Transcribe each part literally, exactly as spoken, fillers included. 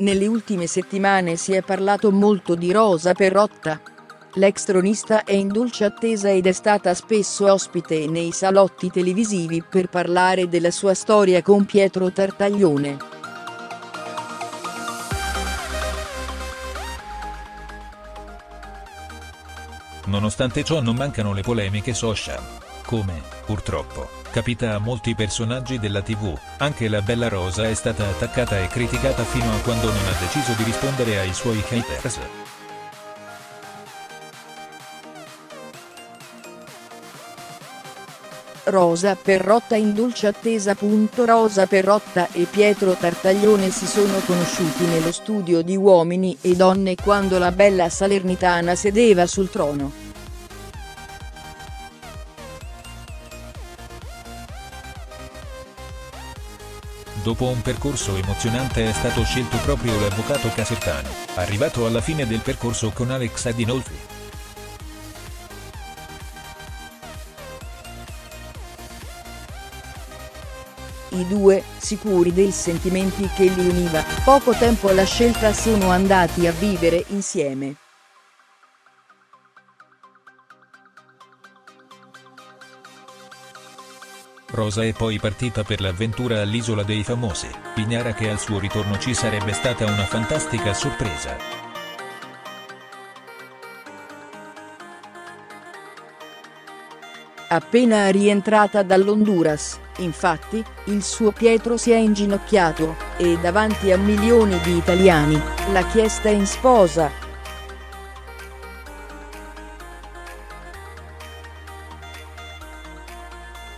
Nelle ultime settimane si è parlato molto di Rosa Perrotta. L'ex tronista è in dolce attesa ed è stata spesso ospite nei salotti televisivi per parlare della sua storia con Pietro Tartaglione. Nonostante ciò non mancano le polemiche social. Come, purtroppo, capita a molti personaggi della tivù, anche la bella Rosa è stata attaccata e criticata fino a quando non ha deciso di rispondere ai suoi haters. Rosa Perrotta in dolce attesa. Rosa Perrotta e Pietro Tartaglione si sono conosciuti nello studio di Uomini e Donne quando la bella salernitana sedeva sul trono. Dopo un percorso emozionante è stato scelto proprio l'avvocato casertano, arrivato alla fine del percorso con Alex Adinolfi. I due, sicuri dei sentimenti che li univa, poco tempo alla scelta sono andati a vivere insieme. Rosa è poi partita per l'avventura all'Isola dei Famosi, ignara che al suo ritorno ci sarebbe stata una fantastica sorpresa. Appena rientrata dall'Honduras, infatti, il suo Pietro si è inginocchiato, e davanti a milioni di italiani, l'ha chiesta in sposa.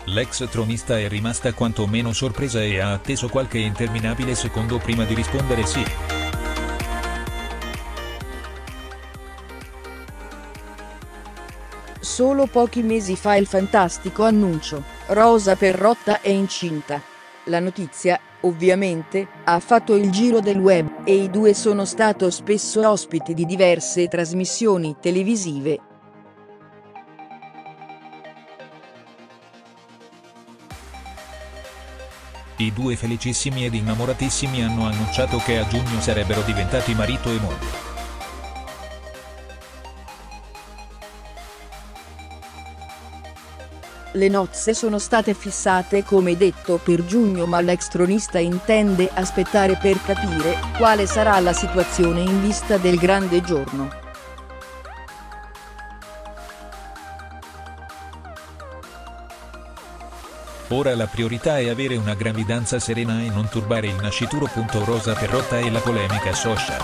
L'ex tronista è rimasta quantomeno sorpresa e ha atteso qualche interminabile secondo prima di rispondere sì. Solo pochi mesi fa il fantastico annuncio, Rosa Perrotta è incinta. La notizia, ovviamente, ha fatto il giro del web, e i due sono stati spesso ospiti di diverse trasmissioni televisive. I due felicissimi ed innamoratissimi hanno annunciato che a giugno sarebbero diventati marito e moglie. Le nozze sono state fissate come detto per giugno, ma l'ex tronista intende aspettare per capire quale sarà la situazione in vista del grande giorno. Ora la priorità è avere una gravidanza serena e non turbare il nascituro. Rosa Perrotta e la polemica social.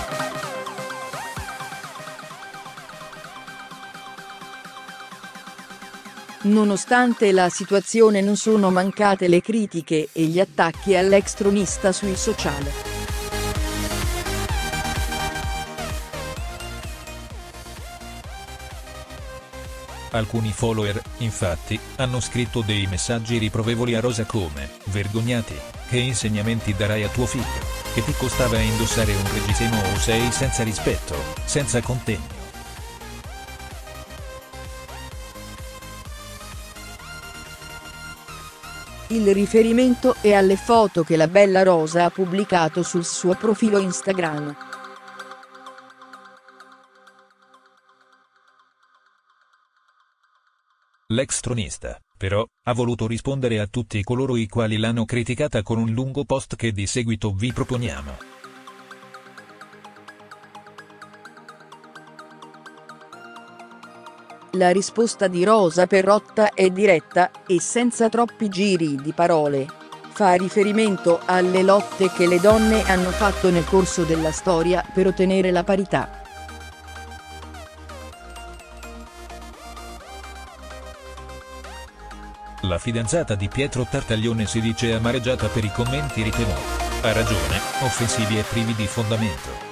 Nonostante la situazione non sono mancate le critiche e gli attacchi all'ex tronista sui social. Alcuni follower, infatti, hanno scritto dei messaggi riprovevoli a Rosa come, vergognati, che insegnamenti darai a tuo figlio, che ti costava indossare un reggiseno o sei senza rispetto, senza contegno. Il riferimento è alle foto che la bella Rosa ha pubblicato sul suo profilo Instagram. L'ex tronista, però, ha voluto rispondere a tutti coloro i quali l'hanno criticata con un lungo post che di seguito vi proponiamo. La risposta di Rosa Perrotta è diretta, e senza troppi giri di parole. Fa riferimento alle lotte che le donne hanno fatto nel corso della storia per ottenere la parità. La fidanzata di Pietro Tartaglione si dice amareggiata per i commenti ritenuti, a ragione, offensivi e privi di fondamento.